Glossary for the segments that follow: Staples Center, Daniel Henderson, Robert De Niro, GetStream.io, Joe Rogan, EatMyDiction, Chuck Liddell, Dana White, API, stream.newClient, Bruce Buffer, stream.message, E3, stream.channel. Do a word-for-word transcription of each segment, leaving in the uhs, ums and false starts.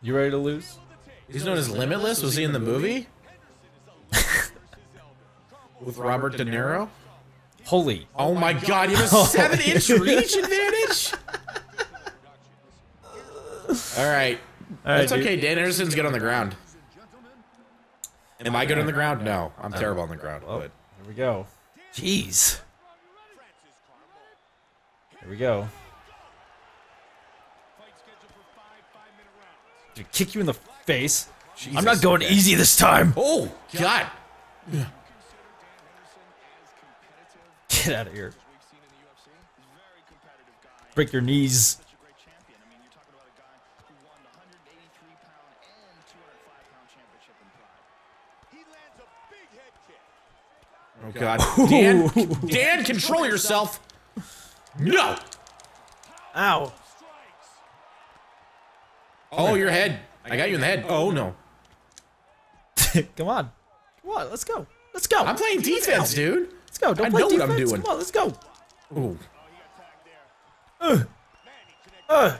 You ready to lose? He's known as Limitless? Was he in the movie? With Robert De Niro? Holy. Oh my god, you have a seven inch reach advantage? Alright. That's okay, Dan Anderson's good on the ground. Am I good on the ground? No. I'm terrible on the ground. But here we go. Jeez. Here we go. Dude, kick you in the face. Jesus, I'm not going okay. easy this time. Oh, God. God. Get out of here. Break your knees. Oh, God. Dan, Dan, control yourself. No! Ow. Oh, your head. I got you in the head. Oh, no. Come on. Come on, let's go. Let's go. I'm playing defense, dude. Let's go. Don't play defense. I know what I'm doing. Come on, let's go. Ooh. Uh. Uh.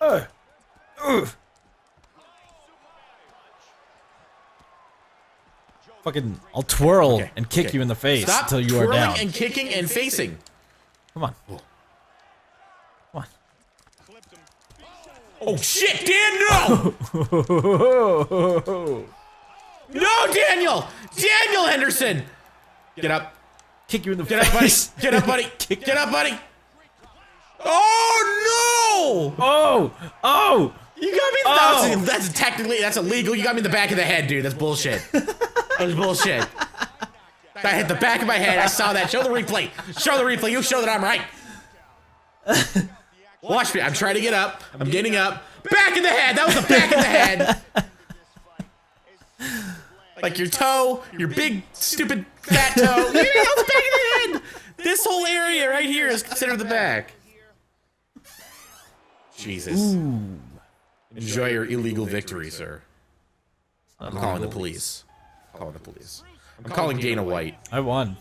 Uh. Uh. Fucking, I'll twirl okay. and kick okay. you in the face Stop until you are down. Twirling and kicking and facing. Come on. Come on. Oh shit, Dan, no! No, Daniel! Daniel Henderson! Get up. Kick you in the Get face. Up, Get up, buddy. Kick Get up, buddy. Get up, buddy. Oh, no! Oh! Oh! You got me in the oh. That's, that's technically, that's illegal. You got me in the back of the head, dude. That's bullshit. That was bullshit. I hit the back of my head. I saw that. Show the replay. Show the replay. You show that I'm right. Watch me. I'm trying to get up. I'm getting up. Back in the head. That was the back of the head. Like your toe, your big, stupid, fat toe. Yeah, that was the back of the head. This whole area right here is considered the back. Jesus. Ooh. Enjoy your illegal victory, sir. I'm calling the police. I'm calling the police. I'm calling Dana White. I won.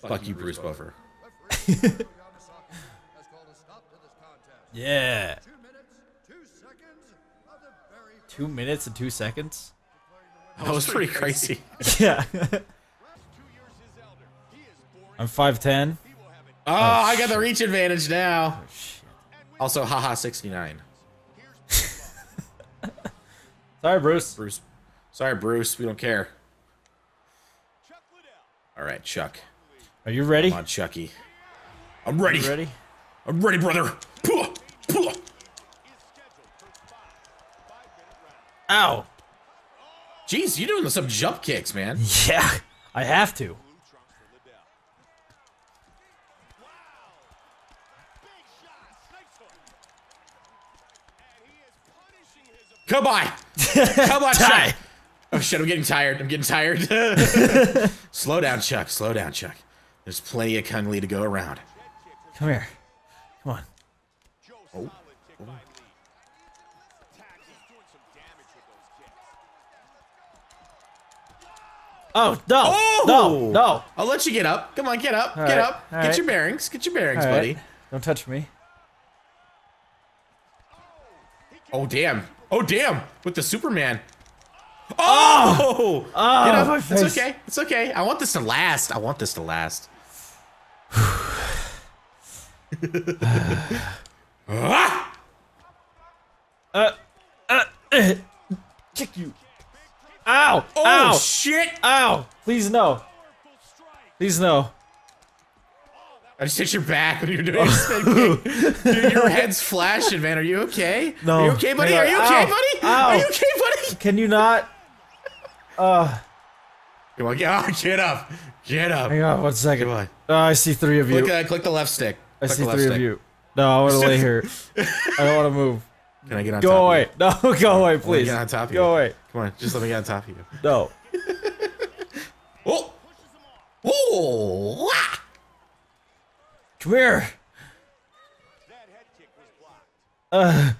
Fuck you, Bruce Buffer. Yeah. Two minutes and two seconds? That was pretty crazy. Yeah. I'm five ten. Oh, oh I got the reach advantage now. Oh, also, haha, sixty-nine. Sorry, Bruce. Bruce. Sorry, Bruce. We don't care. All right, Chuck. Are you ready? Come on, Chucky. I'm ready. You ready? I'm ready, brother. Pull, pull. Ow. Jeez, you're doing some jump kicks, man. Yeah, I have to. Come on. Come on, Chuck. Oh shit, I'm getting tired. I'm getting tired. Slow down, Chuck. Slow down, Chuck. There's plenty of Kung Lee to go around. Come here. Come on. Oh. Oh. Oh, no. Oh! No, no. I'll let you get up. Come on, get up. All get right. up. All get right. your bearings. Get your bearings, All buddy. Right. Don't touch me. Oh, damn. Oh, damn. With the Superman. Oh! Oh! Oh, get up. My face. It's okay. It's okay. I want this to last. I want this to last. Ah! Uh, uh, uh, kick you. Ow! Oh, ow! Shit! Ow! Please no. Please no. I just hit your back when you're doing oh. Dude, your head's flashing, man. Are you okay? No. Are you okay, buddy? Are you okay, buddy? Are you okay, buddy? Can you not? Uh. Come on, get up. Get up. Get up. Hang on one second. Come on. Oh, I see three of you. Click, uh, click the left stick. I click see three stick. of you. No, I want to lay here. I don't want to move. Can I get on go top away. Of you? No, go away, please. Get on top of go you. away. Come on, just let me get on top of you. No. Oh. Oh. Wah. Come here. Uh,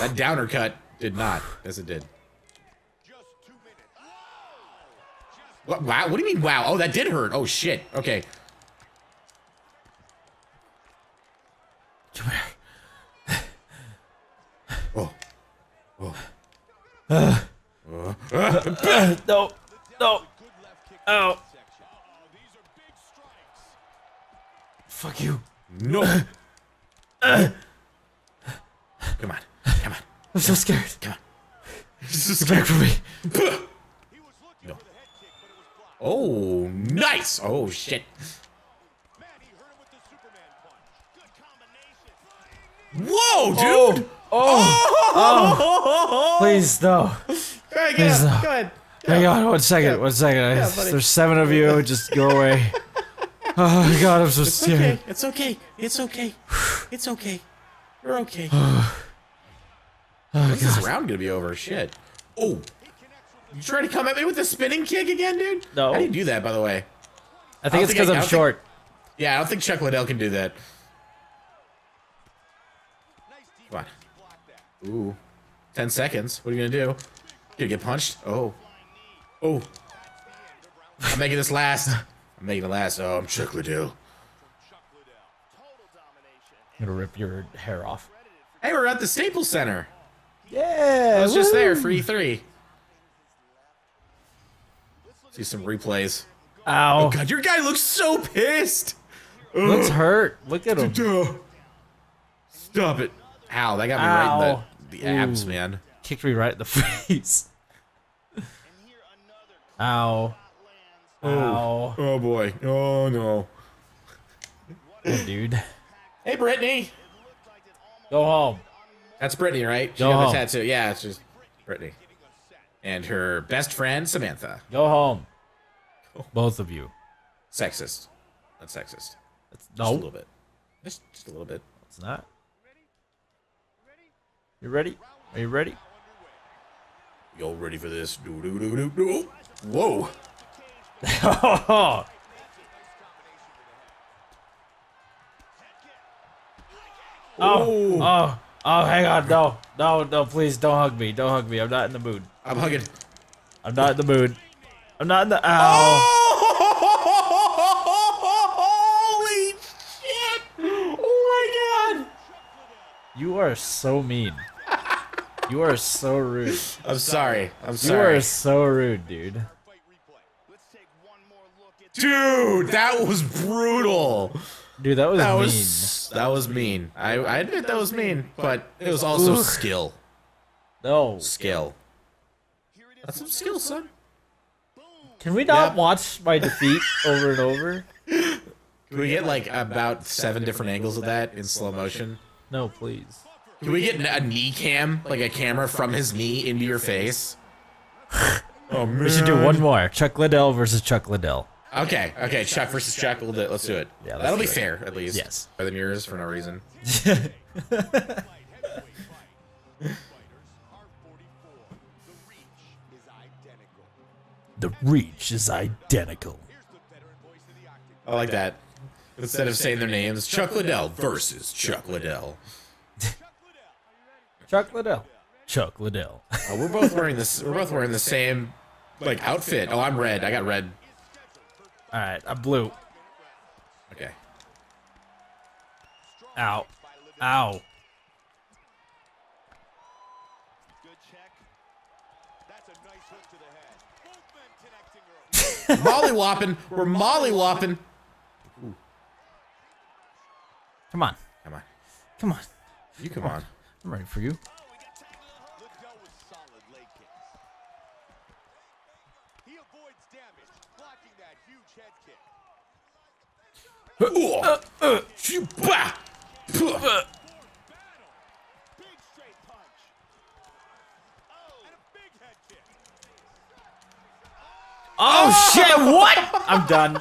that downer cut did not, as it did. What, wow, what do you mean wow? Oh, that did hurt. Oh, shit. Okay. Come here. Uh, uh, uh, no, no, ow. Fuck you. No. Uh, uh, come on, come on. I'm so scared. Come on. Get back from me. No. Oh, nice. Oh, shit. Whoa, dude! Oh! Oh, oh. Please, no. Right, Please, no. Go ahead. Hang on, one second, one second. Yeah, there's seven of you, just go away. Oh, God, I'm so it's scared. Okay. It's okay, it's okay, it's okay. You're okay. Oh, when's God. This round gonna be over? Shit. Oh! You trying to come at me with the spinning kick again, dude? No. How do you do that, by the way? I think I it's because I'm short. Think, yeah, I don't think Chuck Liddell can do that. Come on. Ooh. Ten seconds. What are you gonna do? You gonna get punched? Oh. Oh. I'm making this last. I'm making it last. Oh, I'm Chuck Liddell. I'm gonna rip your hair off. Hey, we're at the Staples Center. Yeah. I was woo. Just there for E three. See some replays. Ow. Oh, God, your guy looks so pissed. Looks hurt. Look at him. Stop it. Ow, that got me Ow. right in the, the abs, man. Kicked me right in the face. Ow. Oh. Ow. Oh, boy. Oh, no. Oh, dude. Hey, Brittany. Go home. That's Brittany, right? She Go got home. the tattoo. Yeah, it's just Brittany. And her best friend, Samantha. Go home. Oh. Both of you. Sexist. That's sexist. That's, no. Just a little bit. Just, just a little bit. It's not. You ready? Are you ready? Y'all ready for this? Do, do, do, do, do. Whoa! oh, oh, oh! Hang on! No, no, no! Please don't hug me! Don't hug me! I'm not in the mood. I'm hugging. I'm not in the mood. I'm not in the. Ow! Oh, holy shit! Oh my God! You are so mean. You are so rude. I'm sorry. I'm sorry. You are so rude, dude. Dude, that was brutal. Dude, that was that mean. Was, that was mean. I, I admit that was mean, but it was also Ugh. skill. No. Skill. That's some skill, son. Can we not yep. watch my defeat over and over? Can we get, like, about seven different angles of that in slow motion? No, please. Can we get a knee cam, like a camera from his knee into your face? Oh, man. We should do one more. Chuck Liddell versus Chuck Liddell. Okay, okay, Chuck versus Chuck Liddell. Let's do it. Yeah, that'll be fair, at least. Yes. By the mirrors for no reason. The reach is identical. I like that. Instead of saying their names, Chuck Liddell versus Chuck Liddell. Chuck Liddell. Chuck Liddell. Oh, we're both wearing this. We're both wearing the same, like, outfit. Oh, I'm red. I got red. All right, I'm blue. Okay. Ow. Ow. Molly whopping. We're molly whopping. Come on. Come on. Come on. You come, come on. on. I'm ready for you. Uh, uh, uh, uh. Oh shit, what? I'm done.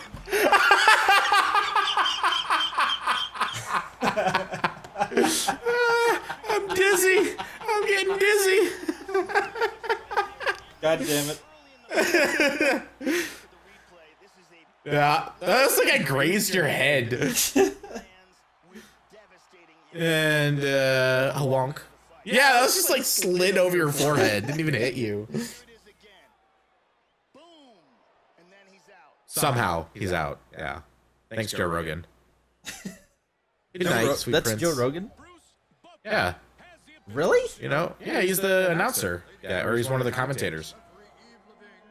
I'm dizzy. I'm getting dizzy. God damn it. Yeah, that's like I grazed your head. And uh, a wonk. Yeah, that was just like slid over your forehead. Didn't even hit you. Somehow he's out. Yeah. Thanks, Joe Rogan. Good night, sweet prince. That's Joe Rogan? Yeah. Really? You know? Yeah, he's the announcer. Yeah, or he's one of the commentators.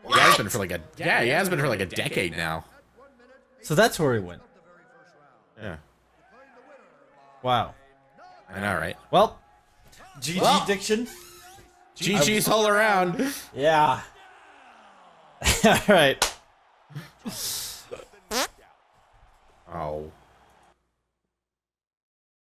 What? He has been for like a yeah, he has been for like a decade now. So that's where he went. Yeah. Wow. I know, right? Well, G G well, diction. G G's all around. Yeah. All right. Oh.